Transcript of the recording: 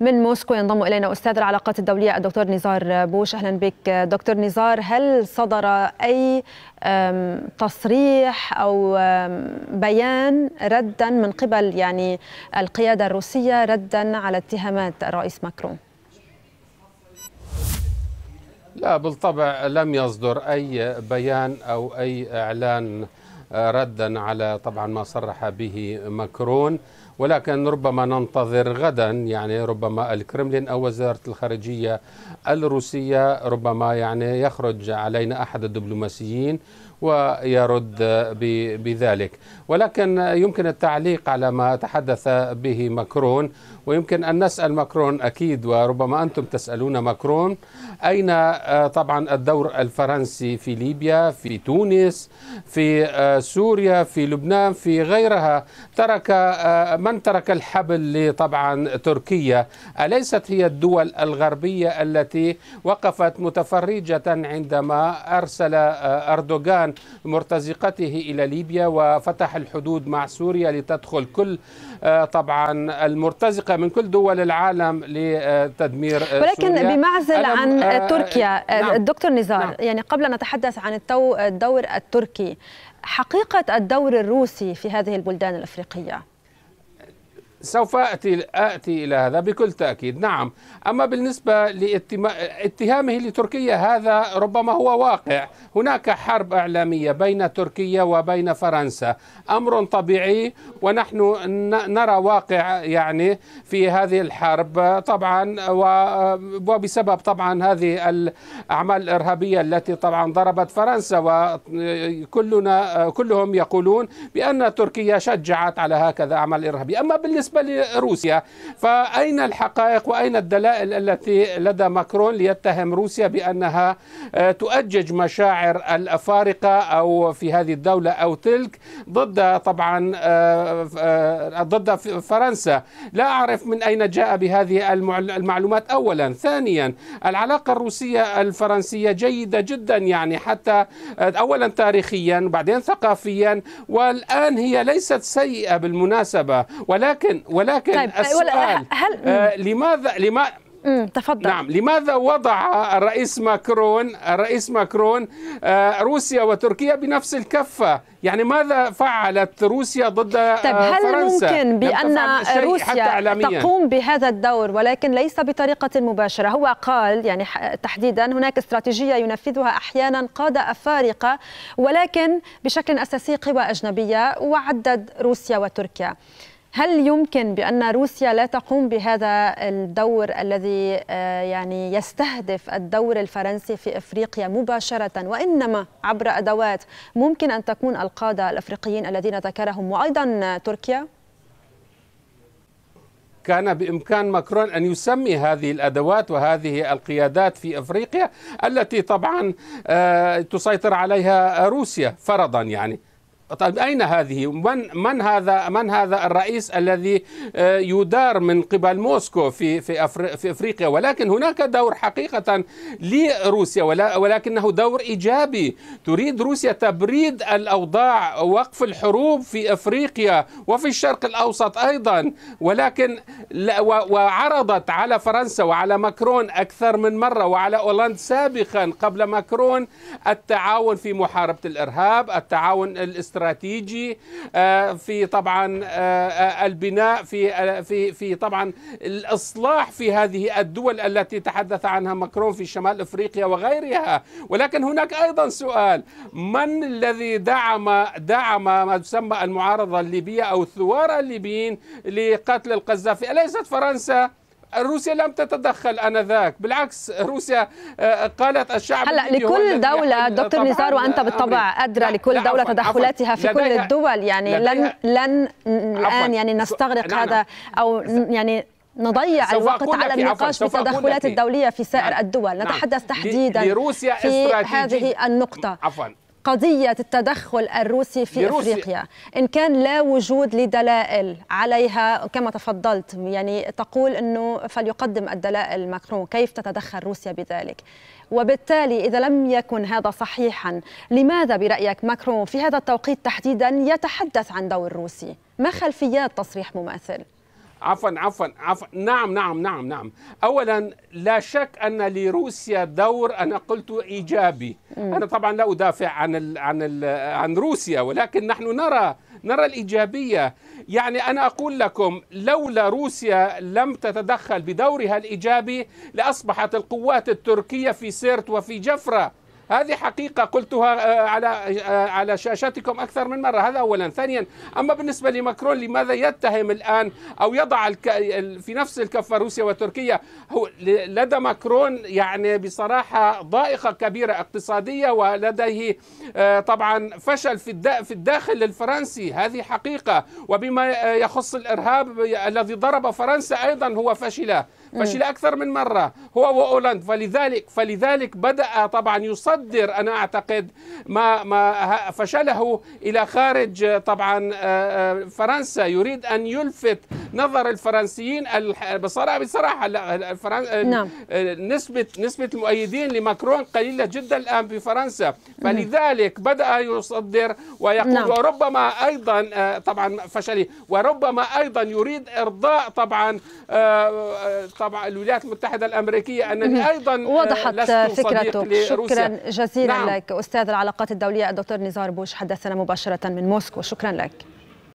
من موسكو ينضم إلينا أستاذ العلاقات الدولية الدكتور نزار بوش. أهلا بك دكتور نزار. هل صدر أي تصريح أو بيان ردا من قبل يعني القيادة الروسية ردا على اتهامات الرئيس ماكرون؟ لا، بالطبع لم يصدر أي بيان أو أي إعلان ردا على طبعا ما صرح به ماكرون، ولكن ربما ننتظر غدا، يعني ربما الكرملين أو وزارة الخارجية الروسية ربما يعني يخرج علينا أحد الدبلوماسيين ويرد بذلك. ولكن يمكن التعليق على ما تحدث به ماكرون، ويمكن أن نسأل ماكرون أكيد، وربما أنتم تسألون ماكرون أين طبعا الدور الفرنسي في ليبيا، في تونس، في سوريا، في لبنان، في غيرها. من ترك الحبل طبعا تركيا. أليست هي الدول الغربية التي وقفت متفرجة عندما أرسل أردوغان مرتزقته إلى ليبيا وفتح الحدود مع سوريا لتدخل كل طبعا المرتزقة من كل دول العالم لتدمير ولكن سوريا. بمعزل عن تركيا. نعم. الدكتور نزار، نعم. يعني قبل أن نتحدث عن الدور التركي، حقيقة الدور الروسي في هذه البلدان الأفريقية سوف آتي إلى هذا بكل تأكيد. نعم. أما بالنسبة لاتهامه لتركيا، هذا ربما هو واقع. هناك حرب إعلامية بين تركيا وبين فرنسا، أمر طبيعي، ونحن نرى واقع يعني في هذه الحرب طبعا، وبسبب طبعا هذه الأعمال الإرهابية التي طبعا ضربت فرنسا، وكلهم يقولون بأن تركيا شجعت على هكذا أعمال إرهابية. أما بالنسبة لروسيا، فأين الحقائق وأين الدلائل التي لدى ماكرون ليتهم روسيا بأنها تؤجج مشاعر الأفارقة أو في هذه الدولة أو تلك ضد طبعا ضد فرنسا؟ لا أعرف من أين جاء بهذه المعلومات. أولا. ثانيا، العلاقة الروسية الفرنسية جيدة جدا، يعني حتى أولا تاريخيا وبعدين ثقافيا، والآن هي ليست سيئة بالمناسبة. ولكن طيب. السؤال هل... لماذا تفضل. نعم. لماذا وضع الرئيس ماكرون روسيا وتركيا بنفس الكفة؟ يعني ماذا فعلت روسيا ضد طيب. هل فرنسا؟ ممكن بأن روسيا تقوم بهذا الدور ولكن ليس بطريقة مباشرة؟ هو قال يعني تحديدا هناك استراتيجية ينفذها أحيانا قادة أفارقة ولكن بشكل أساسي قوى أجنبية، وعدد روسيا وتركيا. هل يمكن بأن روسيا لا تقوم بهذا الدور الذي يعني يستهدف الدور الفرنسي في إفريقيا مباشرة، وإنما عبر أدوات ممكن أن تكون القادة الأفريقيين الذين ذكرهم وأيضا تركيا؟ كان بإمكان ماكرون أن يسمي هذه الأدوات وهذه القيادات في إفريقيا التي طبعا تسيطر عليها روسيا فرضا يعني. طيب أين هذه؟ من هذا الرئيس الذي يدار من قبل موسكو في أفريقيا؟ ولكن هناك دور حقيقة لروسيا، ولكنه دور إيجابي. تريد روسيا تبريد الأوضاع، وقف الحروب في أفريقيا وفي الشرق الأوسط أيضا. ولكن وعرضت على فرنسا وعلى ماكرون أكثر من مرة وعلى أولاند سابقا قبل ماكرون التعاون في محاربة الإرهاب، التعاون الاستراتيجي في طبعا البناء في طبعا الإصلاح في هذه الدول التي تحدث عنها ماكرون في شمال أفريقيا وغيرها. ولكن هناك أيضا سؤال، من الذي دعم ما تسمى المعارضة الليبية أو الثوار الليبيين لقتل القذافي؟ أليست فرنسا؟ روسيا لم تتدخل آنذاك، بالعكس روسيا قالت الشعب. هلا لكل دولة دكتور نزار، وأنت بالطبع أدرى، لكل دولة تدخلاتها في كل الدول، يعني لن الآن يعني نستغرق هذا أو يعني نضيع الوقت على النقاش في التدخلات الدولية في سائر الدول. نتحدث تحديدا في هذه النقطة، قضية التدخل الروسي في أفريقيا، إن كان لا وجود لدلائل عليها كما تفضلت، يعني تقول أنه فليقدم الدلائل ماكرون، كيف تتدخل روسيا بذلك؟ وبالتالي إذا لم يكن هذا صحيحا، لماذا برأيك ماكرون في هذا التوقيت تحديدا يتحدث عن دور روسي؟ ما خلفيات تصريح مماثل؟ عفوا نعم. أولا لا شك أن لروسيا دور، أنا قلت إيجابي. أنا طبعا لا أدافع عن ال عن ال عن روسيا، ولكن نحن نرى الإيجابية. يعني أنا أقول لكم لولا روسيا لم تتدخل بدورها الإيجابي لأصبحت القوات التركية في سيرت وفي جفرة. هذه حقيقة قلتها على شاشتكم أكثر من مرة. هذا أولا. ثانيا، أما بالنسبة لماكرون لماذا يتهم الآن أو يضع في نفس الكفة روسيا وتركيا؟ هو لدى ماكرون يعني بصراحة ضائقة كبيرة اقتصادية، ولديه طبعا فشل في الداخل الفرنسي، هذه حقيقة. وبما يخص الإرهاب الذي ضرب فرنسا أيضا هو فشل أكثر من مرة هو وأولاند. فلذلك بدأ طبعا يصدر أنا أعتقد ما فشله إلى خارج طبعا فرنسا، يريد أن يلفت نظر الفرنسيين. بصراحة نسبة المؤيدين لماكرون قليلة جدا الآن في فرنسا، فلذلك بدأ يصدر ويقول وربما أيضا طبعا فشله، وربما أيضا يريد إرضاء طبعا الولايات المتحدة الأمريكية. أنني أيضا وضحت فكرته. شكرا جزيلا لك أستاذ العلاقات الدولية الدكتور نزار بوش، حدثنا مباشرة من موسكو. شكرا لك.